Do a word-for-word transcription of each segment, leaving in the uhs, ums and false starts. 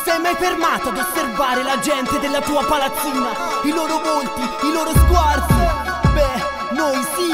ti sei mai fermato ad osservare la gente della tua palazzina? I loro volti, i loro sguardi. Beh, noi sì.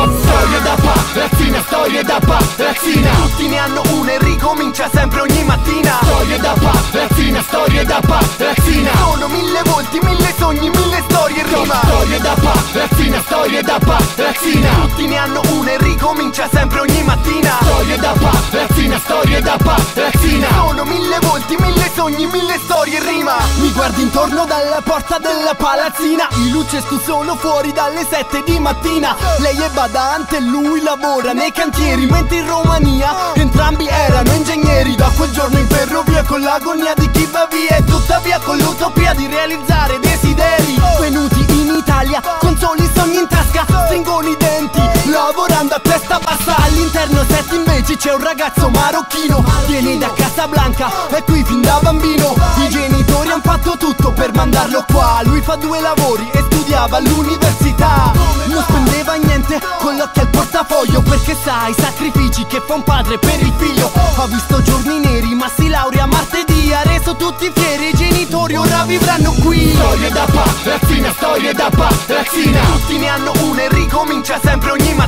Storie da palazzina, storie da palazzina. Tutti ne hanno una e ricomincia sempre ogni mattina. Storie da palazzina, storie da palazzina. Sono mille volti, mille sogni, mille storie in rima. Storie da palazzina, storie da palazzina. Tutti ne hanno una e ricomincia sempre ogni mattina. Storie da palazzina, storie da palazzina. Sono mille volti, mille sogni, mille storie in rima. Mi guardi intorno dalla porta della palazzina. I lucescu sono fuori dalle sette di mattina. Lei è badante, lui lavora nei cantieri, mentre in Romania entrambi erano ingegneri. Da quel giorno in ferrovia con l'agonia di chi va via e tuttavia con l'utopia di realizzare desideri. Venuti in Italia con soli sogni in tasca, stringono i denti lavorando a testa bassa. All'interno set invece c'è un ragazzo marocchino, viene da Casablanca, è qui fin da bambino. I genitori hanno fatto tutto per mandarlo qua, lui fa due lavori e studiava all'università. Non spendeva niente con l'occhio al portafoglio, perché sa i sacrifici che fa un padre per il figlio. Ha visto giorni neri ma si laurea martedì, ha reso tutti fieri, i genitori ora vivranno qui. Storie da palazzina, storie da palazzina. Tutti ne hanno una e ricomincia sempre ogni mattina.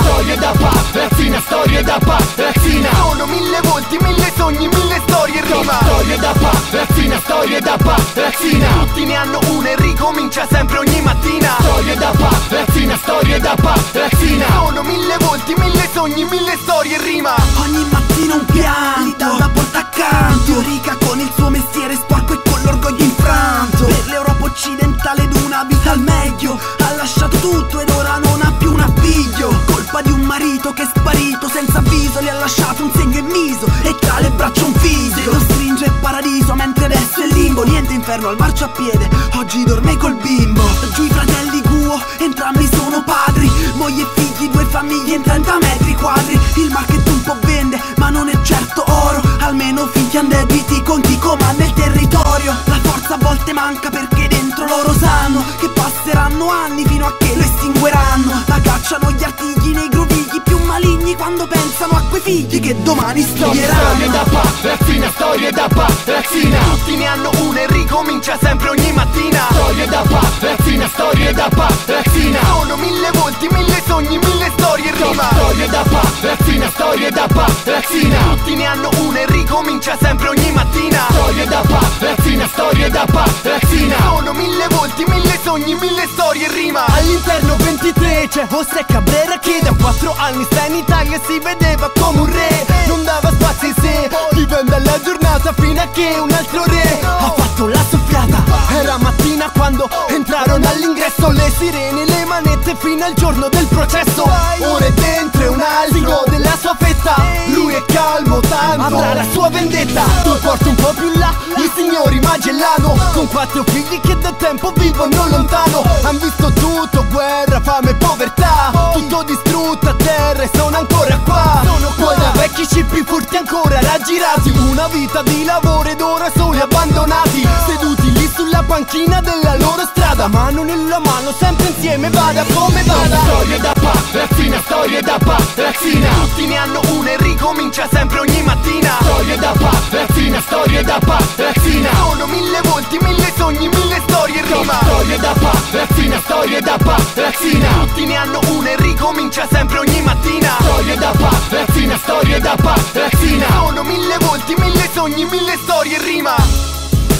Storie da palazzina, storie da palazzina. Sono mille volti, mille sogni, mille storie in rima. Storie da palazzina, storie da palazzina. Tutti ne hanno una e ricomincia sempre ogni mattina. Storie da palazzina, storie da palazzina. Sono mille volti, mille sogni, mille storie in rima. Ogni mattina un pianto, lì dalla porta accanto, rica con il suo mestiere sporco e con l'orgoglio infranto. Per l'Europa occidentale ed una vita al meglio, ha lasciato tutto ed ora non ha più un appiglio. Colpa di un marito che è sparito senza avviso, le ha lasciato un segno in viso e tra le braccia un figlio. Lo stringe il paradiso mentre adesso è limbo, niente inferno al marciapiede, oggi dorme col bimbo. Giù i fratelli Guo, entrambi sono padri, moglie e figli, due famiglie in trenta metri quadri. Il market un po' vende ma non è certo oro, almeno finché han debiti i conti comanda il territorio. La forza a volte manca perché dentro loro sanno che passeranno anni fino a che lo estingueranno. La cacciano gli artigli nei grovigli più maligni quando pensano a quei figli che domani studieranno. Storie da palazzina, storie da palazzina. Tutti ne hanno una e ricomincia sempre ogni mattina. Storie da palazzina, storie da palazzina. Sono mille volti, mille sogni, mille storie in rima. Storie da palazzina, storie da palazzina. Tutti ne hanno una e ricomincia sempre ogni mattina. Storie da palazzina, storie da palazzina. Sono mille volti, mille sogni, mille storie in rima. All'interno ventitré c'è José Cabrera che da quattro anni sta in Italia e si vedeva come un re. Non dava spazio in sé, vivendo la giornata fino a che un altro re ha fatto la soffiata. Era mattina quando entrarono all'ingresso le sirene, le manette fino al giorno del processo. Ore dentro e un altro della sua fetta, lui è calmo tanto avrà la sua vendetta. Tu porti un po' più là i signori Magellano, con quattro figli che da tempo vivono lontano. Han visto tutto, guerra, fame e povertà, tutto distrutto a terra e sono ancora qua. Poi da vecchi scippi furti ancora raggirati, una vita di lavoro ed ora soli abbandonati, seduti lì sulla panchina della loro strada, mano nella mano sempre insieme vada come vada. Storie da palazzina, storie da palazzina. Tutti ne hanno una e ricomincia sempre ogni mattina. Storie da palazzina, storie da palazzina. Sono mille volti, mille sogni, mille storie in rima. Storie da palazzina, storie da palazzina. Tutti ne hanno una e ricomincia sempre ogni mattina. Storie da palazzina, storie da palazzina. Sono mille volti, mille sogni, mille storie in rima.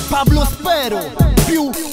Pablo Spero, più